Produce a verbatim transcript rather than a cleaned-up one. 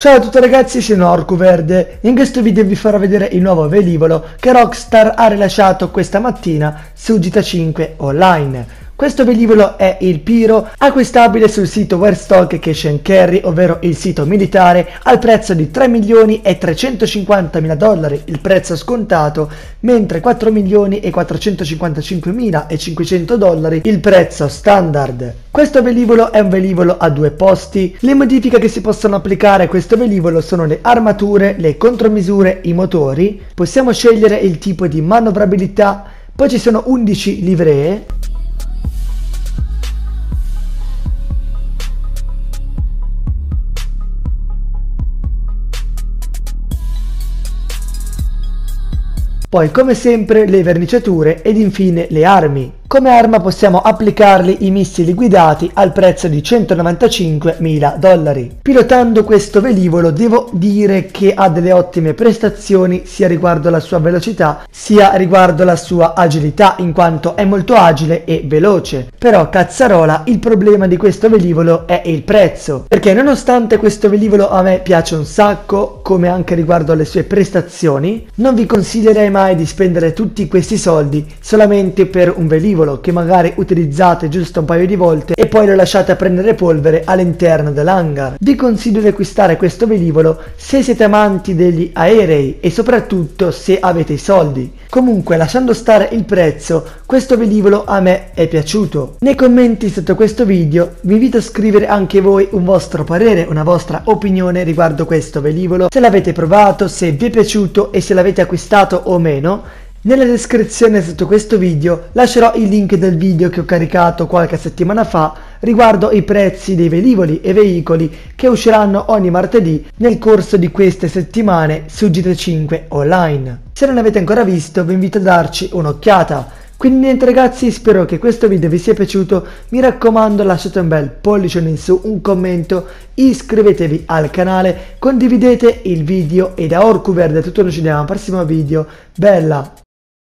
Ciao a tutti ragazzi, sono OrcuVerde. In questo video vi farò vedere il nuovo velivolo che Rockstar ha rilasciato questa mattina su G T A cinque online. Questo velivolo è il Pyro, acquistabile sul sito Warstock Cash and Carry, ovvero il sito militare, al prezzo di tre milioni e trecentocinquantamila dollari, il prezzo scontato, mentre quattro milioni e quattrocentocinquantacinquemilacinquecento dollari, il prezzo standard. Questo velivolo è un velivolo a due posti. Le modifiche che si possono applicare a questo velivolo sono le armature, le contromisure, i motori. Possiamo scegliere il tipo di manovrabilità, poi ci sono undici livree. Poi, come sempre, le verniciature ed infine le armi. Come arma possiamo applicarli i missili guidati al prezzo di centonovantacinquemila dollari. Pilotando questo velivolo devo dire che ha delle ottime prestazioni sia riguardo alla sua velocità sia riguardo alla sua agilità, in quanto è molto agile e veloce. Però cazzarola, il problema di questo velivolo è il prezzo, perché nonostante questo velivolo a me piace un sacco, come anche riguardo alle sue prestazioni, non vi consiglierei mai di spendere tutti questi soldi solamente per un velivolo che magari utilizzate giusto un paio di volte e poi lo lasciate a prendere polvere all'interno dell'hangar. Vi consiglio di acquistare questo velivolo se siete amanti degli aerei e soprattutto se avete i soldi. Comunque, lasciando stare il prezzo, questo velivolo a me è piaciuto. Nei commenti sotto questo video vi invito a scrivere anche voi un vostro parere, una vostra opinione riguardo questo velivolo, se l'avete provato, se vi è piaciuto e se l'avete acquistato o meno. Nella descrizione sotto questo video lascerò il link del video che ho caricato qualche settimana fa riguardo i prezzi dei velivoli e veicoli che usciranno ogni martedì nel corso di queste settimane su G T A cinque online. Se non l'avete ancora visto vi invito a darci un'occhiata. Quindi niente ragazzi, spero che questo video vi sia piaciuto, mi raccomando lasciate un bel pollice in su, un commento, iscrivetevi al canale, condividete il video e da OrcuVerde tutto, noi ci vediamo al prossimo video, bella!